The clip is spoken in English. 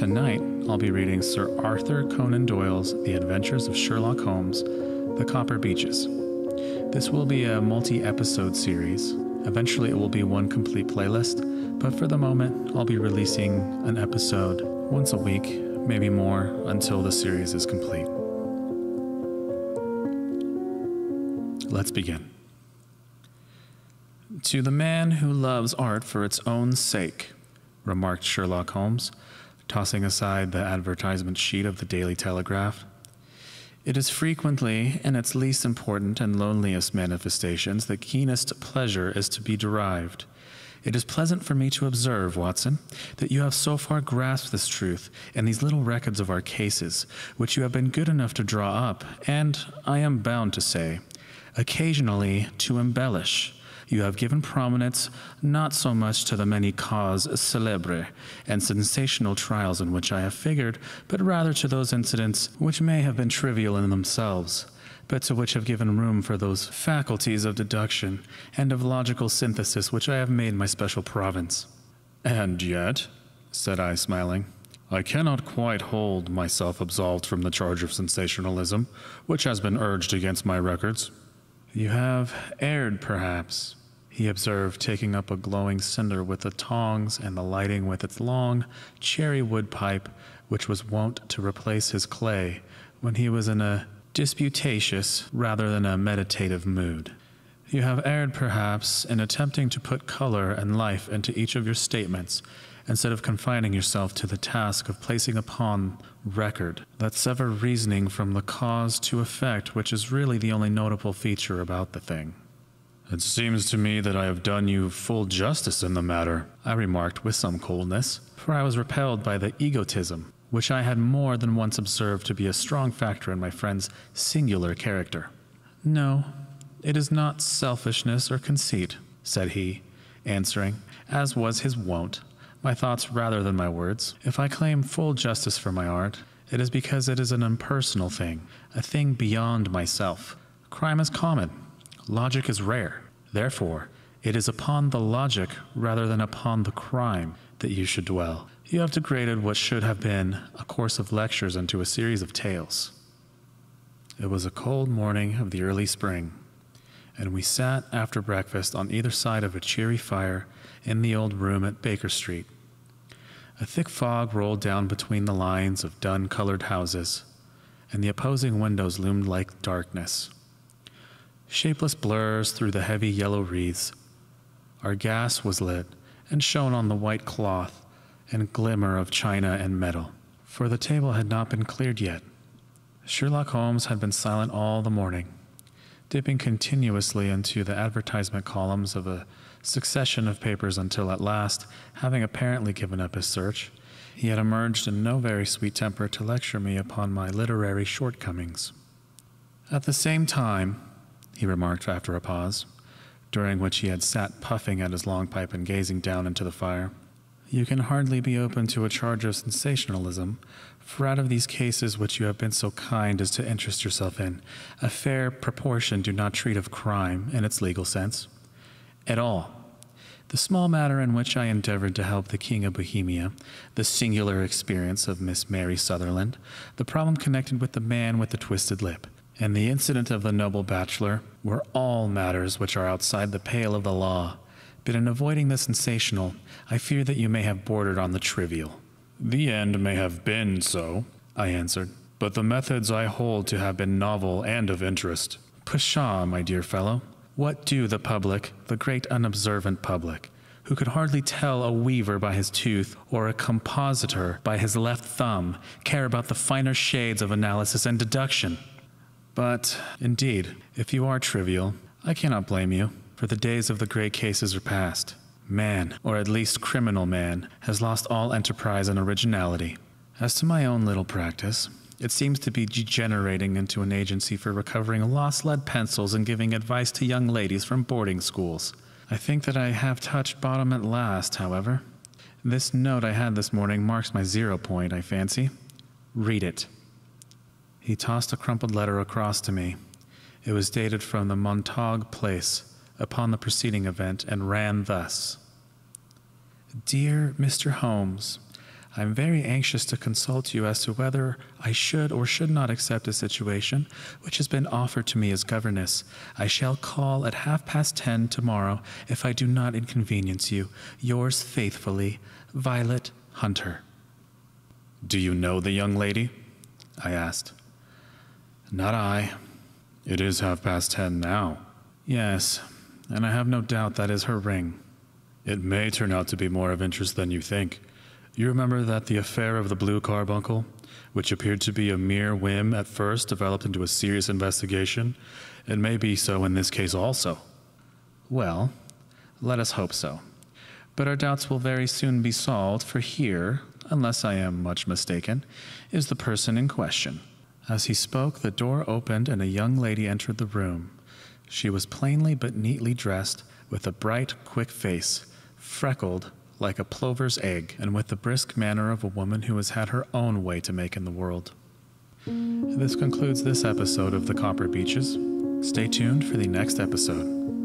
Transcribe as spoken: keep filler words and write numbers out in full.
Tonight, I'll be reading Sir Arthur Conan Doyle's The Adventures of Sherlock Holmes, The Copper Beeches. This will be a multi-episode series. Eventually it will be one complete playlist, but for the moment, I'll be releasing an episode once a week, maybe more, until the series is complete. Let's begin. "To the man who loves art for its own sake," remarked Sherlock Holmes, tossing aside the advertisement sheet of the Daily Telegraph. "It is frequently, in its least important and loneliest manifestations, the keenest pleasure is to be derived. It is pleasant for me to observe, Watson, that you have so far grasped this truth in these little records of our cases, which you have been good enough to draw up, and, I am bound to say, occasionally to embellish. You have given prominence not so much to the many causes célèbres and sensational trials in which I have figured, but rather to those incidents which may have been trivial in themselves, but to which have given room for those faculties of deduction and of logical synthesis which I have made my special province." "And yet," said I, smiling, "I cannot quite hold myself absolved from the charge of sensationalism, which has been urged against my records." "You have erred, perhaps," he observed, taking up a glowing cinder with the tongs and the lighting with its long cherry wood pipe, which was wont to replace his clay when he was in a disputatious rather than a meditative mood. "You have erred, perhaps, in attempting to put color and life into each of your statements, instead of confining yourself to the task of placing upon record that sever reasoning from the cause to effect, which is really the only notable feature about the thing." "It seems to me that I have done you full justice in the matter," I remarked with some coldness, for I was repelled by the egotism, which I had more than once observed to be a strong factor in my friend's singular character. "No, it is not selfishness or conceit," said he, answering, as was his wont, my thoughts rather than my words. "If I claim full justice for my art, it is because it is an impersonal thing, a thing beyond myself. Crime is common. Logic is rare. Therefore, it is upon the logic rather than upon the crime that you should dwell. You have degraded what should have been a course of lectures into a series of tales." It was a cold morning of the early spring, and we sat after breakfast on either side of a cheery fire in the old room at Baker Street. A thick fog rolled down between the lines of dun-colored houses, and the opposing windows loomed like darkness, shapeless blurs through the heavy yellow wreaths. Our gas was lit and shone on the white cloth and glimmer of china and metal, for the table had not been cleared yet. Sherlock Holmes had been silent all the morning, dipping continuously into the advertisement columns of a succession of papers until at last, having apparently given up his search, he had emerged in no very sweet temper to lecture me upon my literary shortcomings. "At the same time," he remarked after a pause, during which he had sat puffing at his long pipe and gazing down into the fire, "you can hardly be open to a charge of sensationalism, for out of these cases which you have been so kind as to interest yourself in, a fair proportion do not treat of crime in its legal sense at all. The small matter in which I endeavored to help the King of Bohemia, the singular experience of Miss Mary Sutherland, the problem connected with the man with the twisted lip, and the incident of the noble bachelor, were all matters which are outside the pale of the law. But in avoiding the sensational, I fear that you may have bordered on the trivial." "The end may have been so," I answered, "but the methods I hold to have been novel and of interest." "Pshaw, my dear fellow, what do the public, the great unobservant public, who could hardly tell a weaver by his tooth or a compositor by his left thumb, care about the finer shades of analysis and deduction? But, indeed, if you are trivial, I cannot blame you, for the days of the great cases are past. Man, or at least criminal man, has lost all enterprise and originality. As to my own little practice, it seems to be degenerating into an agency for recovering lost lead pencils and giving advice to young ladies from boarding schools. I think that I have touched bottom at last, however. This note I had this morning marks my zero point, I fancy. Read it." He tossed a crumpled letter across to me. It was dated from the Montague place, upon the preceding event, and ran thus: "Dear Mister Holmes, I am very anxious to consult you as to whether I should or should not accept a situation which has been offered to me as governess. I shall call at half past ten tomorrow if I do not inconvenience you. Yours faithfully, Violet Hunter. Do you know the young lady? I asked. Not I. It is half past ten now. Yes, and I have no doubt that is her ring. It may turn out to be more of interest than you think. You remember that the affair of the blue carbuncle, which appeared to be a mere whim at first, developed into a serious investigation? It may be so in this case also. Well, let us hope so. But our doubts will very soon be solved, for here, unless I am much mistaken, is the person in question. As he spoke, the door opened and a young lady entered the room. She was plainly but neatly dressed, with a bright, quick face, freckled like a plover's egg, and with the brisk manner of a woman who has had her own way to make in the world. This concludes this episode of The Copper Beeches. Stay tuned for the next episode.